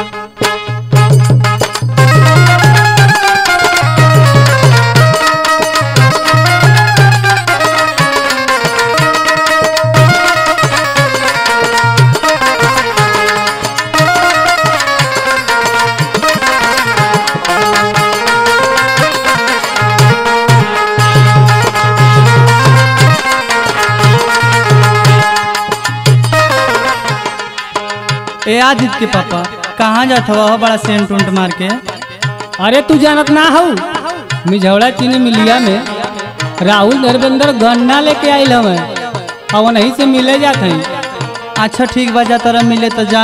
ए आदित्य के पापा कहाँ जाता हुआ बड़ा सेंट उंट मार के। अरे तू जानत ना हो मिझौड़ा चीनी मिलिया में राहुल धर्मेंद्र गन्ना लेके आयल हमें और वहीं से मिले जाते हैं। अच्छा ठीक बा, जा तोरा मिले तो जा,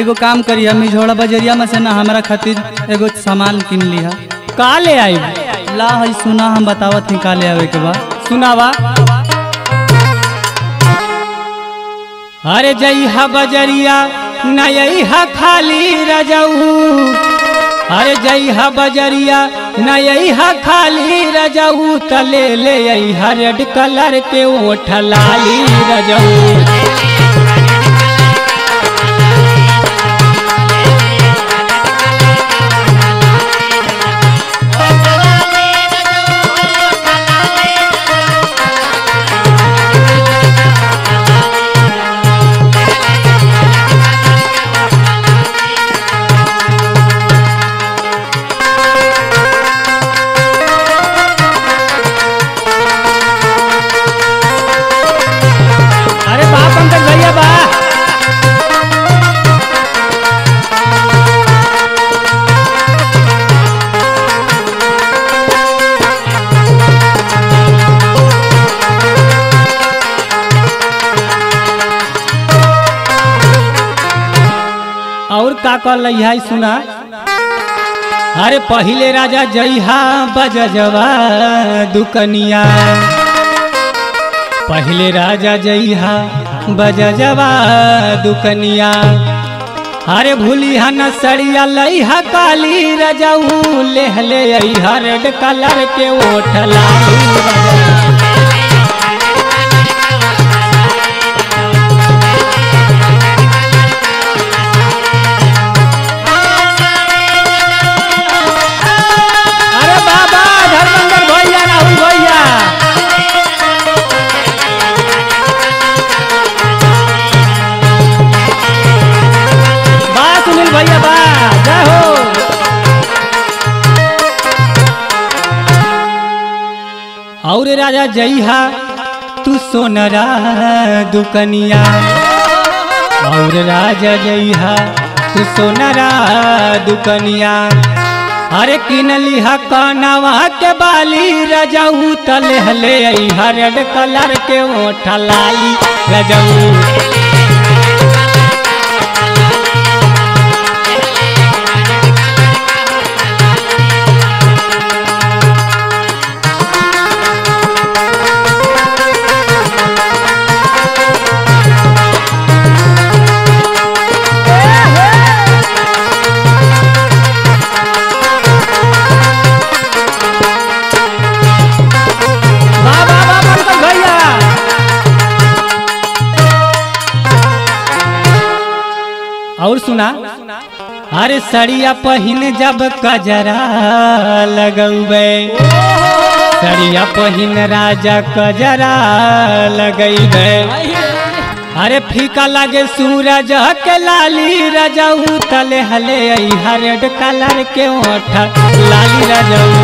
एगो काम करिया मिझौड़ा बजरिया में से ना हमारा खातिर एगो सामान किन लिया। का ले आई ला है सुना, हम बतावत हैं का ले आवे के बाद सुनावा। अरे जइहा बजरिया ना यहा खाली रजाऊ, अरे जइहा बजरिया ना यहा खाली रजाऊ, तले ले यहा रेड कलर के ओठ लाली रजाऊ। और का कल यही सुना। अरे पहले राजा जइहा बजजवा दुकनिया, पहले राजा जइहा बजजवा दुकनिया, अरे भूलिहा नसड़िया लइहा काली रजाऊ, लेहले अइहा रेड कलर के ओठ लाली। और राजा जइहा तू सोनरा दुकनिया, और राजा जइहा तू सोनरा दुकनिया, अरे किनलिहा कनवा के बाली रजाऊ, तलहले अइहा रेड कलर के ओठ लाली रजाऊ। और सुना, अरे सड़िया पहिने जब कजरा लगौबे, सड़िया पहिने राजा कजरा लगैबे, अरे फीका लगे सूरज के लाली रजाऊ, तले हले अइहा रेड कलर के ओठ लाली रजाऊ।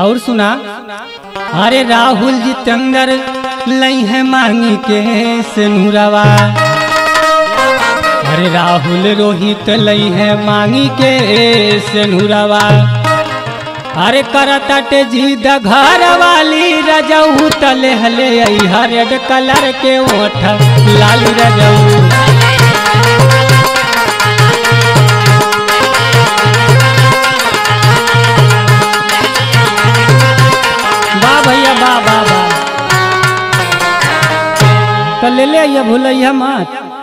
और सुना, अरे राहुल जितेंद्र लई है मांगी के सिनुरवा, अरे राहुल रोहित लई है मांगी के सिनुरवा, अरे करताटे जी द घर वाली रजऊ तले हले हरे कलर के ओठ लाल रजऊ बा भैया बा बा बा तो ले भूलैया मत।